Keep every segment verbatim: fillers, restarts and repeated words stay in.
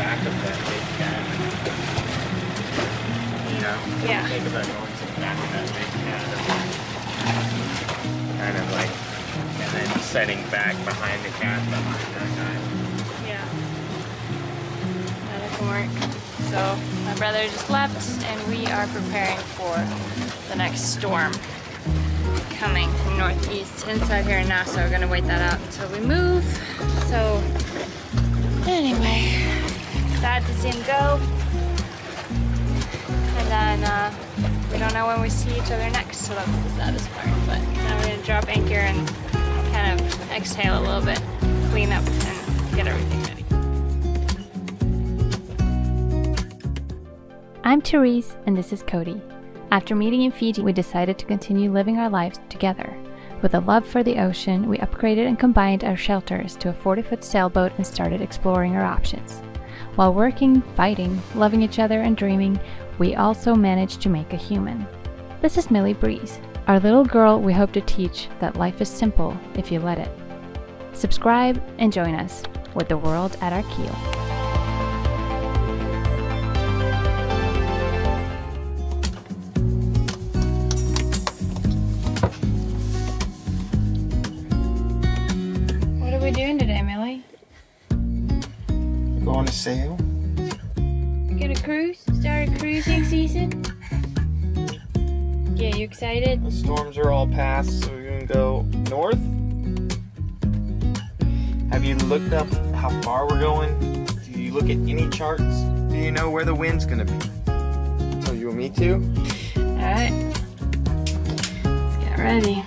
back of that big cat. You know? Yeah. Think about going to the back of that big cat and kind of like, and then setting back behind the cat behind that guy. Yeah. That doesn't work. So my brother just left, and we are preparing for the next storm coming from northeast inside here in Nassau. We're gonna wait that out until we move. So anyway, sad to see him go. And then uh, we don't know when we see each other next, so that's the saddest part. But now we're gonna drop anchor and kind of exhale a little bit, clean up, and get everything ready. I'm Therese, and this is Cody. After meeting in Fiji, we decided to continue living our lives together. With a love for the ocean, we upgraded and combined our shelters to a forty-foot sailboat and started exploring our options. While working, fighting, loving each other, and dreaming, we also managed to make a human. This is Millie Breeze, our little girl we hope to teach that life is simple if you let it. Subscribe and join us with the world at our keel. Sail. Get a cruise? Start a cruising season? Yeah, you excited? The storms are all past, so we're gonna go north. Have you looked up how far we're going? Do you look at any charts? Do you know where the wind's gonna be? Oh, you want me to? Alright. Let's get ready.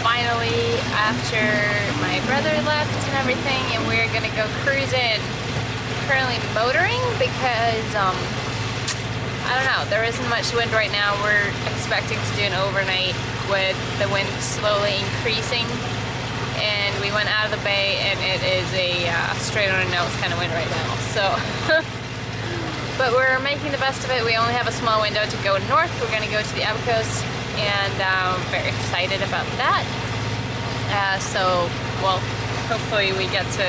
Finally, after my brother left and everything, and we're gonna go cruising. Currently motoring because um, I don't know, there isn't much wind right now. We're expecting to do an overnight with the wind slowly increasing, and we went out of the bay, and it is a uh, straight on a nose kind of wind right now. So, but we're making the best of it. We only have a small window to go north. We're gonna go to the Abacos. And I'm um, very excited about that. Uh, so, well, hopefully we get to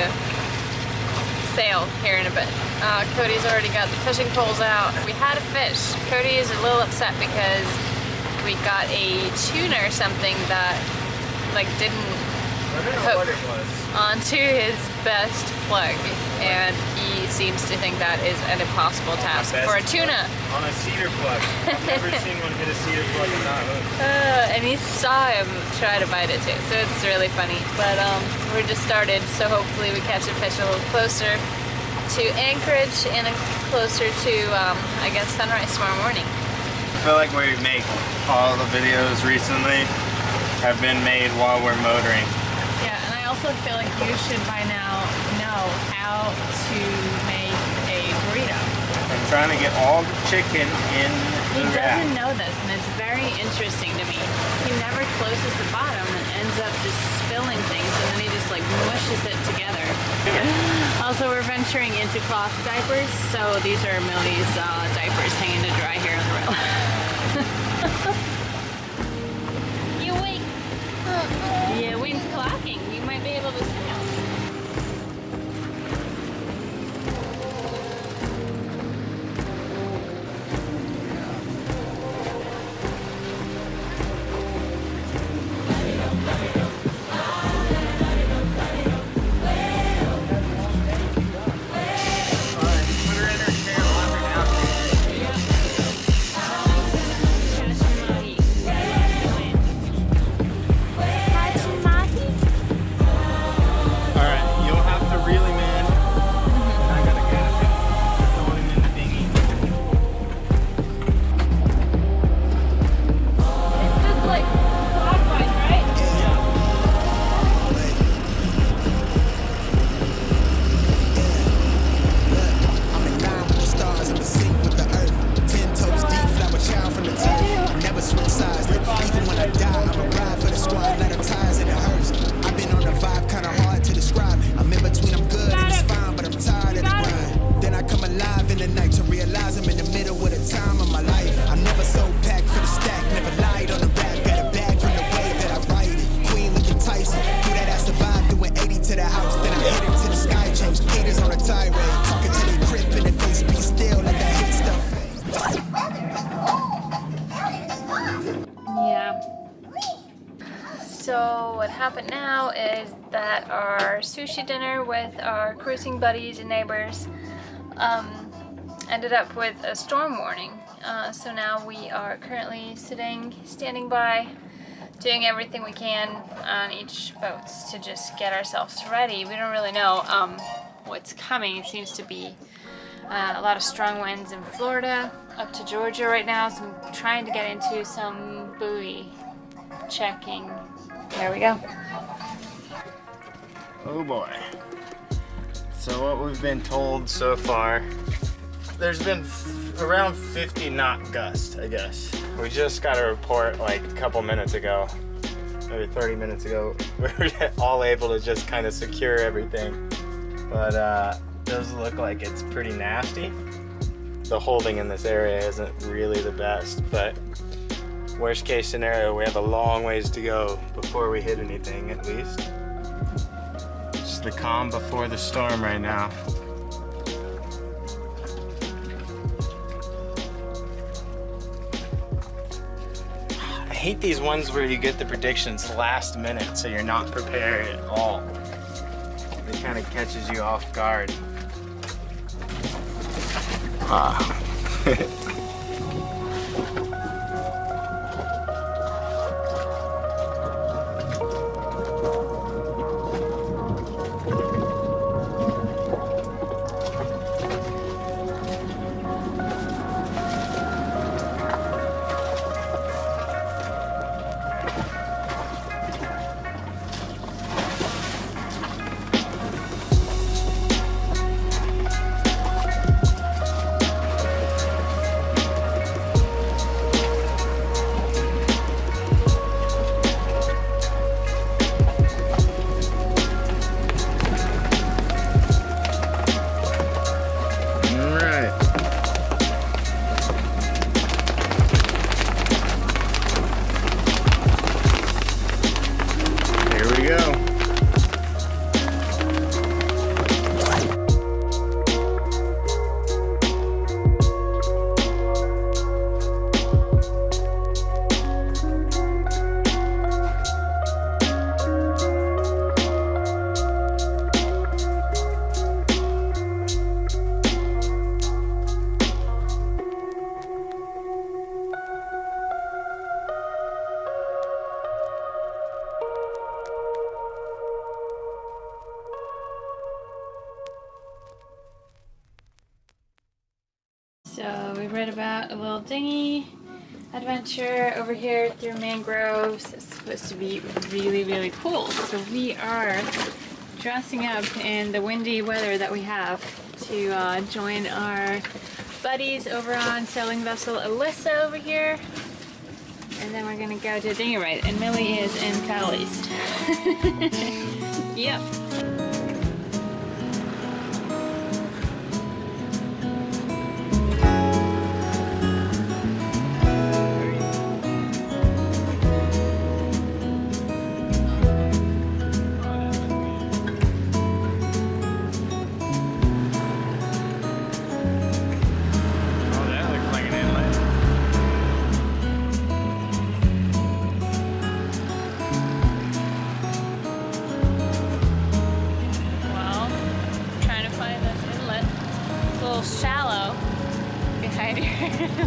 sail here in a bit. Uh, Cody's already got the fishing poles out. We had a fish. Cody is a little upset because we got a tuna or something that, like, didn't hook onto his best plug, and he seems to think that is an impossible task for a tuna. On a cedar plug. I've never seen one hit a cedar plug and not hook. Uh, and he saw him try to bite it too, so it's really funny. But um, we're just started, so hopefully we catch a fish a little closer to Anchorage and closer to, um, I guess, sunrise tomorrow morning. I feel like we make all the videos recently have been made while we're motoring. I also feel like you should by now know how to make a burrito. I'm trying to get all the chicken in the He wrap. Doesn't know this, and it's very interesting to me. He never closes the bottom and ends up just spilling things, and then he just like mushes it together. Also, we're venturing into cloth diapers, so these are Millie's uh, diapers hanging to dry here on the rail. You wake. Yeah, wind's clocking. Be able to sail. Bye. alive in the night to realize I'm in the middle of the time of my life. I'm never so packed for the stack, never lied on the back. Got a bag from the way that I write it. Queen looking Tyson, do that I survived, doing eighty to the house, then I hit it to the sky. Change haters on a tirade, talking to they grip in the face, be still like I hate stuff. Yeah. So what happened now is that our sushi dinner with our cruising buddies and neighbors um, ended up with a storm warning. Uh, so now we are currently sitting, standing by, doing everything we can on each boat to just get ourselves ready. We don't really know um, what's coming. It seems to be uh, a lot of strong winds in Florida, up to Georgia right now. So I'm trying to get into some buoy checking. There we go. Oh boy. So what we've been told so far, there's been f around fifty knot gust, I guess. We just got a report like a couple minutes ago, maybe thirty minutes ago. We were all able to just kind of secure everything. But uh, it does look like it's pretty nasty. The holding in this area isn't really the best, but worst case scenario, we have a long ways to go before we hit anything, at least. Just the calm before the storm right now. I hate these ones where you get the predictions last minute, so you're not prepared at all. It kind of catches you off guard. Ah. So we read about a little dinghy adventure over here through mangroves. It's supposed to be really, really cool. So we are dressing up in the windy weather that we have to uh, join our buddies over on sailing vessel Alyssa over here. And then we're gonna go to a dinghy ride. And Millie is in Callies. Yep.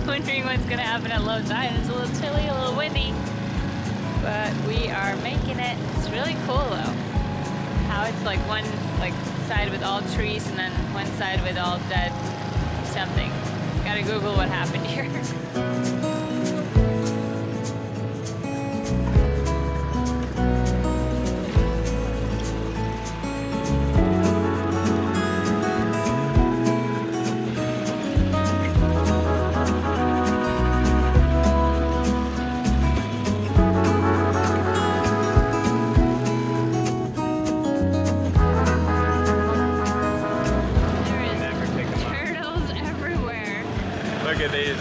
Wondering what's going to happen at low tide. It's a little chilly, a little windy, but we are making it. It's really cool though, how it's like one like side with all trees and then one side with all dead something. Gotta Google what happened here. look at these.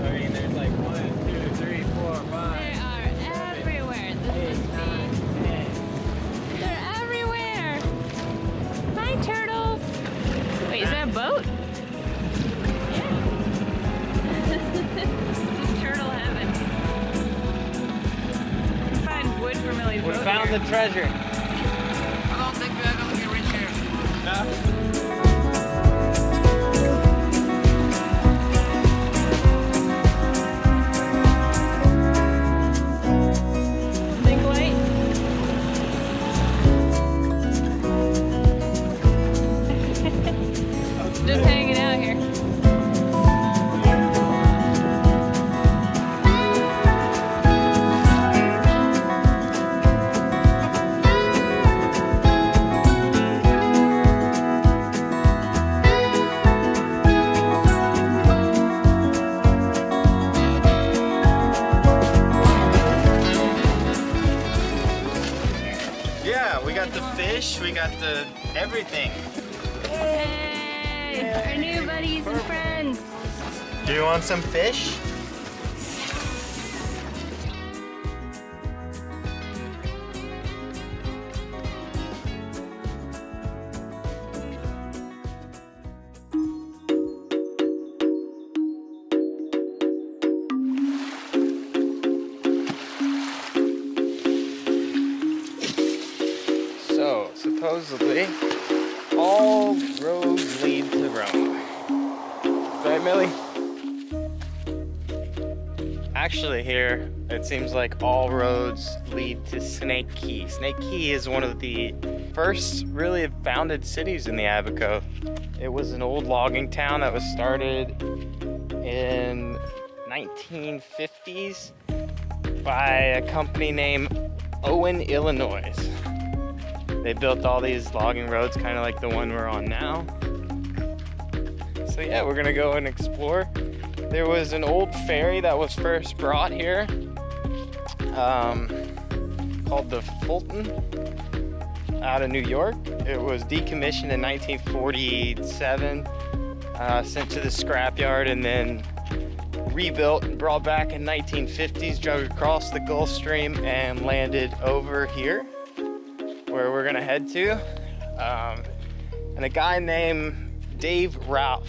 I mean, there's like one, two, three, four, five. They are seven, everywhere. This eight, nine, ten. They're everywhere. Hi, turtles. Wait, is that a boat? Yeah. Turtle heaven. We find wood for Millie's boat. We found the treasure. I don't think we're gonna get rich here. No. We got the everything. Yay! Yay. Our new buddies Perfect. and friends. Do you want some fish? Supposedly, all roads lead to Rome. Right, Millie? Actually here, it seems like all roads lead to Snake Cay. Snake Cay is one of the first really founded cities in the Abacos. It was an old logging town that was started in nineteen fifties by a company named Owen, Illinois. They built all these logging roads, kind of like the one we're on now. So yeah, we're gonna go and explore. There was an old ferry that was first brought here, um, called the Fulton, out of New York. It was decommissioned in nineteen forty-seven, uh, sent to the scrapyard, and then rebuilt and brought back in nineteen fifties, drove across the Gulf Stream and landed over here, where we're gonna head to. Um, and a guy named Dave Ralph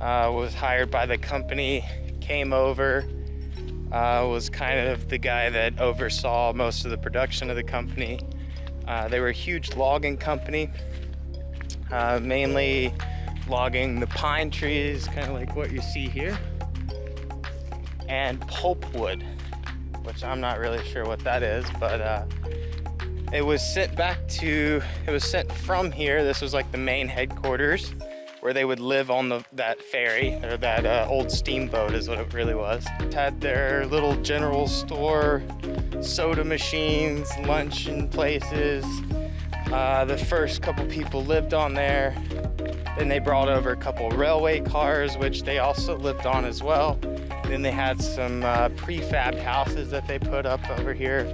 uh, was hired by the company, came over, uh, was kind of the guy that oversaw most of the production of the company. Uh, they were a huge logging company, uh, mainly logging the pine trees, kind of like what you see here, and pulpwood, which I'm not really sure what that is, but uh, It was sent back to, it was sent from here. This was like the main headquarters where they would live on the, that ferry, or that uh, old steamboat is what it really was. It had their little general store, soda machines, luncheon places. Uh, the first couple people lived on there. Then they brought over a couple railway cars, which they also lived on as well. Then they had some uh, prefabbed houses that they put up over here.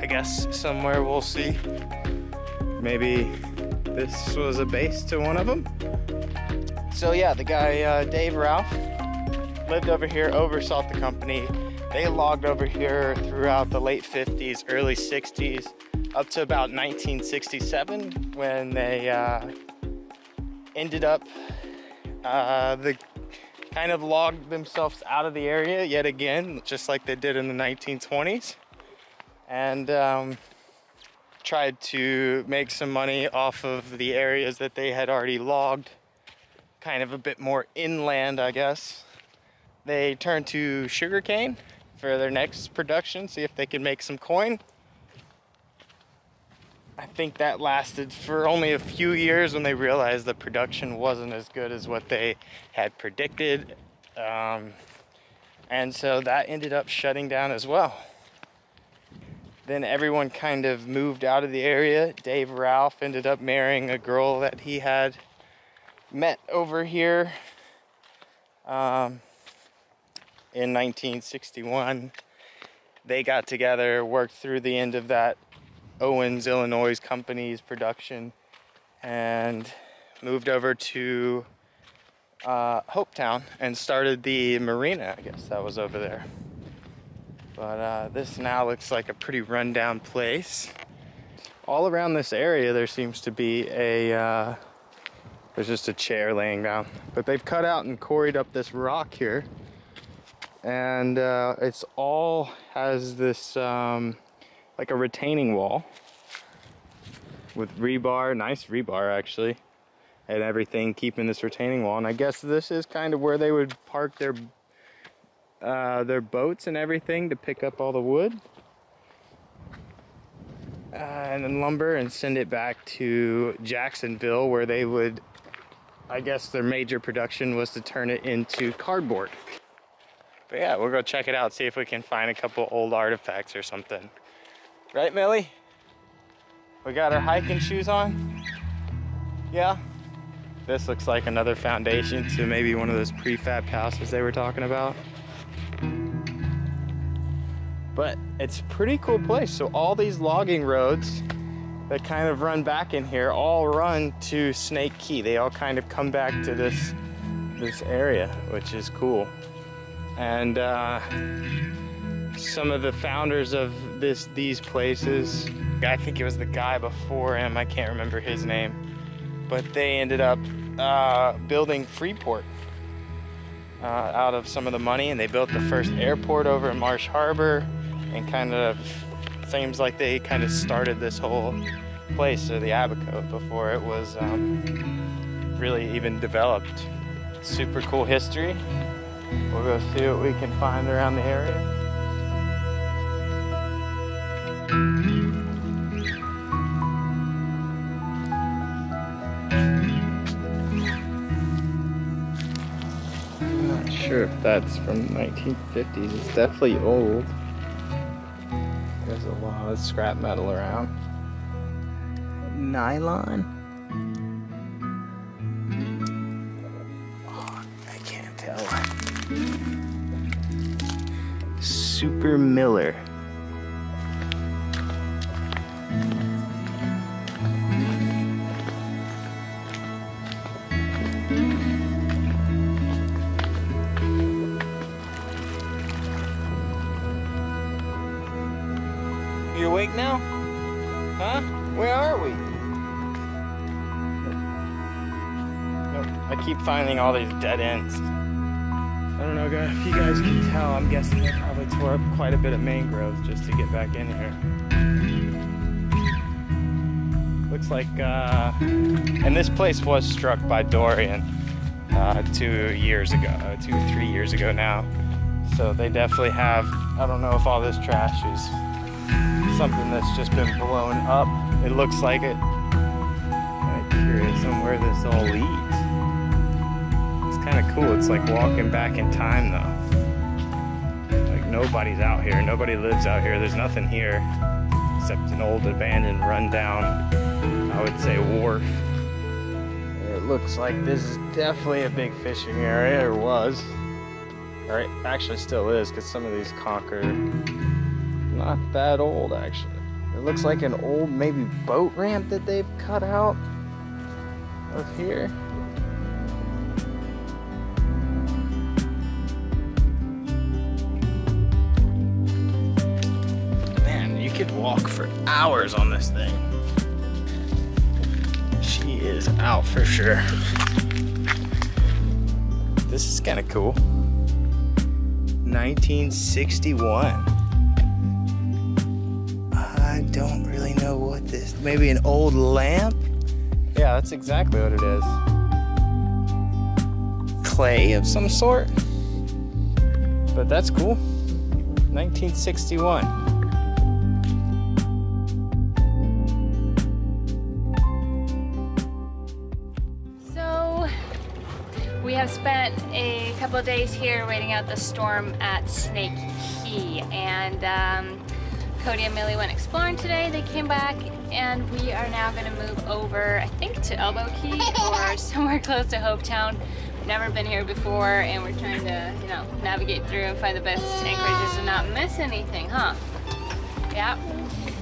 I guess somewhere we'll see. Maybe this was a base to one of them. So yeah, the guy, uh, Dave Ralph, lived over here, oversaw the company. They logged over here throughout the late fifties, early sixties, up to about nineteen sixty-seven when they uh, ended up, uh, the kind of logged themselves out of the area yet again, just like they did in the nineteen twenties. And um, tried to make some money off of the areas that they had already logged, kind of a bit more inland, I guess. They turned to sugarcane for their next production, see if they could make some coin. I think that lasted for only a few years when they realized the production wasn't as good as what they had predicted. Um, and so that ended up shutting down as well. Then everyone kind of moved out of the area. Dave Ralph ended up marrying a girl that he had met over here um, in nineteen sixty-one. They got together, worked through the end of that Owens, Illinois company's production, and moved over to uh, Hope Town and started the marina, I guess, that was over there. But uh, this now looks like a pretty rundown place. All around this area, there seems to be a, uh, there's just a chair laying down. But they've cut out and quarried up this rock here. And uh, it's all has this, um, like a retaining wall with rebar, nice rebar actually, and everything keeping this retaining wall. And I guess this is kind of where they would park their uh, their boats and everything to pick up all the wood uh, and then lumber and send it back to Jacksonville, where they would, I guess their major production was to turn it into cardboard. But yeah, we'll go check it out, see if we can find a couple old artifacts or something. Right, Millie? We got our hiking shoes on? Yeah? This looks like another foundation to maybe one of those prefab houses they were talking about. But it's a pretty cool place. So all these logging roads that kind of run back in here all run to Snake Cay. They all kind of come back to this, this area, which is cool. And uh, some of the founders of this these places, I think it was the guy before him, I can't remember his name, but they ended up uh, building Freeport uh, out of some of the money, and they built the first airport over in Marsh Harbor, and kind of seems like they kind of started this whole place, or the Abacos, before it was um, really even developed. Super cool history. We'll go see what we can find around the area. I'm not sure if that's from nineteen fifties. It's definitely old. There's a lot of scrap metal around. Nylon? Oh, I can't tell. Super Miller. You awake now? Huh? Where are we? Nope. I keep finding all these dead ends. I don't know if you guys can tell, I'm guessing they probably tore up quite a bit of mangroves just to get back in here. Looks like, uh, and this place was struck by Dorian uh, two years ago, two or three years ago now. So they definitely have, I don't know if all this trash is something that's just been blown up. It looks like it. I'm curious on where this all leads. Kind of cool. It's like walking back in time though. Like nobody's out here. Nobody lives out here. There's nothing here except an old abandoned rundown, I would say, wharf. It looks like this is definitely a big fishing area, or was. Or it actually still is, because some of these conch are not that old actually. It looks like an old maybe boat ramp that they've cut out of here. Walk for hours on this thing. She is out for sure. This is kind of cool. nineteen sixty-one. I don't really know what this, maybe an old lamp? Yeah, that's exactly what it is. Clay of some sort. But that's cool. nineteen sixty-one. We have spent a couple of days here waiting out the storm at Snake Cay, and um, Cody and Millie went exploring today. They came back and we are now going to move over, I think, to Elbow Key or somewhere close to Hope Town. We've never been here before, and we're trying to, you know, navigate through and find the best anchorages and not miss anything, huh? Yeah.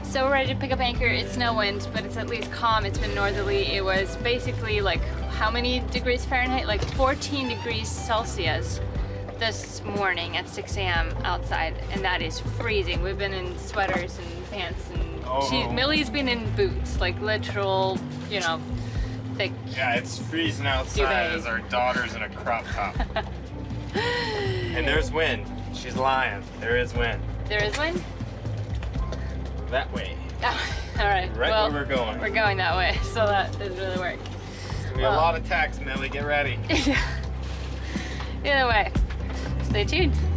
So we're ready to pick up anchor. It's no wind, but it's at least calm. It's been northerly. It was basically like how many degrees Fahrenheit? Like fourteen degrees Celsius this morning at six A M outside, and that is freezing. We've been in sweaters and pants, and oh. she, Millie's been in boots, like literal, you know, thick. Yeah, it's freezing outside duvet. As our daughter's in a crop top. And there's wind. She's lying. There is wind. There is wind? That way. Oh, all right. Right well, where we're going. We're going that way, so that doesn't really work. It's gonna be well, a lot of tacks, Millie. Get ready. Yeah. Either way, stay tuned.